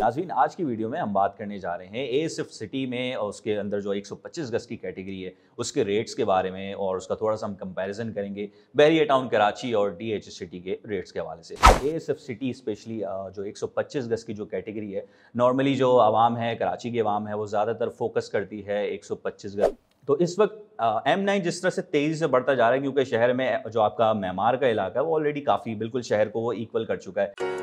नाज़रीन, आज की वीडियो में हम बात करने जा रहे हैं एएसएफ सिटी में और उसके अंदर जो 125 गज़ की कैटेगरी है उसके रेट्स के बारे में, और उसका थोड़ा सा हम कंपैरिजन करेंगे बहरिया टाउन कराची और डीएचए सिटी के रेट्स के हवाले से। एएसएफ सिटी स्पेशली जो 125 गज़ की जो कैटेगरी है, नॉर्मली जो आवाम है, कराची की आवाम है, वो ज़्यादातर फोकस करती है 125 गज़। तो इस वक्त M9 जिस तरह से तेज़ी से बढ़ता जा रहा है, क्योंकि शहर में जो आपका म्यांमार का इलाका है वो ऑलरेडी काफ़ी बिल्कुल शहर को वो इक्वल कर चुका है।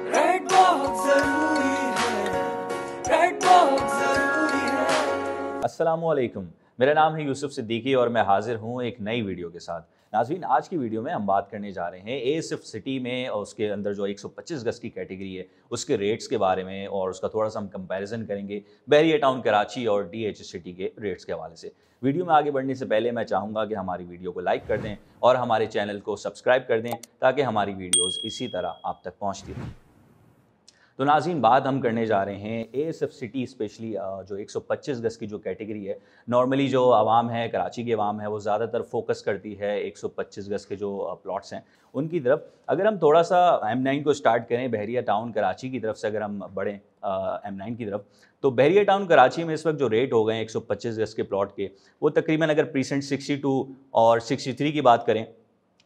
अस्सलामुअलैकुम, मेरा नाम है यूसुफ सिद्दीकी और मैं हाजिर हूँ एक नई वीडियो के साथ। नाज़रीन, आज की वीडियो में हम बात करने जा रहे हैं एएसएफ सिटी में और उसके अंदर जो 125 गज़ की कैटेगरी है उसके रेट्स के बारे में, और उसका थोड़ा सा हम कंपैरिजन करेंगे बहरिया टाउन कराची और डीएचए सिटी के रेट्स के हवाले से। वीडियो में आगे बढ़ने से पहले मैं चाहूँगा कि हमारी वीडियो को लाइक कर दें और हमारे चैनल को सब्सक्राइब कर दें ताकि हमारी वीडियोज़ इसी तरह आप तक पहुँचती रहें। तो नाज़रीन, बात हम करने जा रहे हैं एएसएफ सिटी स्पेशली जो 125 गज़ की जो कैटेगरी है, नॉर्मली जो आवाम है, कराची की आवाम है, वो ज़्यादातर फोकस करती है 125 गज़ के जो प्लॉट्स हैं उनकी तरफ। अगर हम थोड़ा सा M9 को स्टार्ट करें, बहरिया टाउन कराची की तरफ से अगर हम बढ़ें M9 की तरफ, तो बहरिया टाउन कराची में इस वक्त जो रेट हो गए 125 गज़ के प्लॉट के, वो तकरीबन अगर प्रीसेंट 62 और 63 की बात करें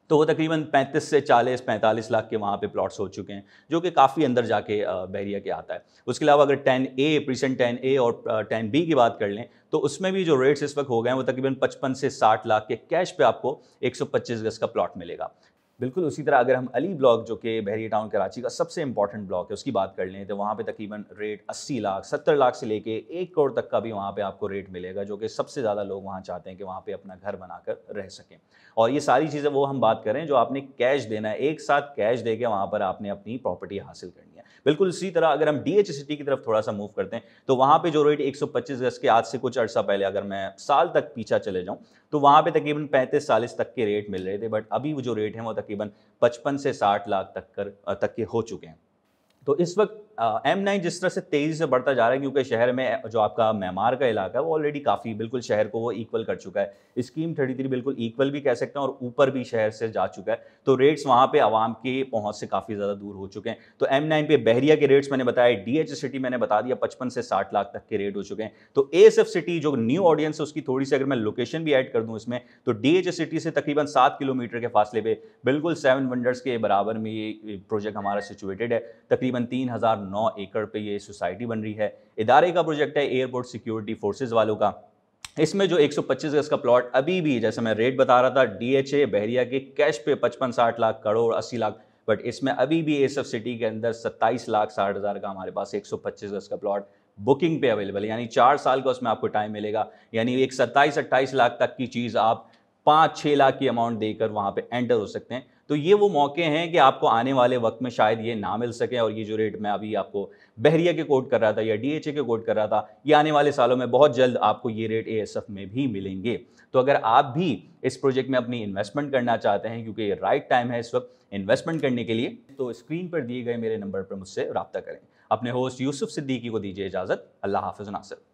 तो वो तकरीबन 35 से 40 45 लाख के वहाँ पे प्लॉट्स हो चुके हैं, जो कि काफ़ी अंदर जाके बहरिया के आता है। उसके अलावा अगर 10A प्रीसेंट 10A और 10B की बात कर लें तो उसमें भी जो रेट्स इस वक्त हो गए हैं वो तकरीबन 55 से 60 लाख के कैश पे आपको 125 गज़ का प्लॉट मिलेगा। बिल्कुल उसी तरह अगर हम अली ब्लॉक जो कि बहरिया टाउन कराची का सबसे इंपॉर्टेंट ब्लॉक है उसकी बात कर लें तो वहाँ पे तकरीबन रेट 80 लाख 70 लाख से लेके 1 करोड़ तक का भी वहाँ पे आपको रेट मिलेगा, जो कि सबसे ज़्यादा लोग वहाँ चाहते हैं कि वहाँ पे अपना घर बनाकर रह सकें। और ये सारी चीज़ें वो हम बात करें जो आपने कैश देना है, एक साथ कैश दे के वहाँ पर आपने अपनी प्रॉपर्टी हासिल करनी है। बिल्कुल इसी तरह अगर हम डीएचए सिटी की तरफ थोड़ा सा मूव करते हैं तो वहाँ पर जो रेट 125 गज़ के आज से कुछ अर्सा पहले अगर मैं साल तक पीछा चले जाऊँ तो वहाँ पर तकरीबन 35-40 तक के रेट मिल रहे थे, बट अभी वो जो रेट हैं वो तकरीबन 55 से 60 लाख तक के हो चुके हैं। तो इस वक्त M9 जिस तरह से तेज़ी से बढ़ता जा रहा है, क्योंकि शहर में जो आपका म्यांमार का इलाका है वो ऑलरेडी काफ़ी बिल्कुल शहर को वो इक्वल कर चुका है, स्कीम 33 बिल्कुल इक्वल भी कह सकते हैं और ऊपर भी शहर से जा चुका है। तो रेट्स वहाँ पे आवाम के पहुँच से काफ़ी ज़्यादा दूर हो चुके हैं। तो M9 पे बहरिया के रेट्स मैंने बताया, डीएचए सिटी मैंने बता दिया 55 से 60 लाख तक के रेट हो चुके हैं। तो एएसएफ सिटी जो न्यू ऑडियंस है उसकी थोड़ी सी अगर मैं लोकेशन भी ऐड कर दूँ इसमें, तो डीएचए सिटी से तकरीबन 7 किलोमीटर के फासले पर बिल्कुल 7 वंडर्स के बराबर में ये प्रोजेक्ट हमारा सिचुएटेड है। तकरीबन 3009 एकड़ पे ये सोसाइटी बन रही है, इदारे का प्रोजेक्ट है एयरपोर्ट सिक्योरिटी फोर्सेस वालों का। इसमें जो 125 गज़ का प्लॉट अभी भी, जैसे मैं रेट बता रहा था, डीएचए बहरिया के कैश पे 55-60 लाख करोड़ 80 लाख, बट इसमें अभी भी एएसएफ सिटी के अंदर 27,60,000 का हमारे पास 125 गज़ का प्लॉट बुकिंग पे अवेलेबल है। यानी 4 साल का उसमें आपको टाइम मिलेगा, यानी एक 27-28 लाख तक की चीज़ आप 5-6 लाख की अमाउंट देकर वहाँ पे एंटर हो सकते हैं। तो ये वो मौके हैं कि आपको आने वाले वक्त में शायद ये ना मिल सके, और ये जो रेट मैं अभी आपको बहरिया के कोट कर रहा था या डीएचए के कोट कर रहा था, ये आने वाले सालों में बहुत जल्द आपको ये रेट एएसएफ में भी मिलेंगे। तो अगर आप भी इस प्रोजेक्ट में अपनी इन्वेस्टमेंट करना चाहते हैं, क्योंकि ये राइट टाइम है इस वक्त इन्वेस्टमेंट करने के लिए, तो स्क्रीन पर दिए गए मेरे नंबर पर मुझसे रब्ता करें। अपने होस्ट यूसुफ सिद्दीकी को दीजिए इजाज़त। अल्लाह हाफ़िज़ नासिर।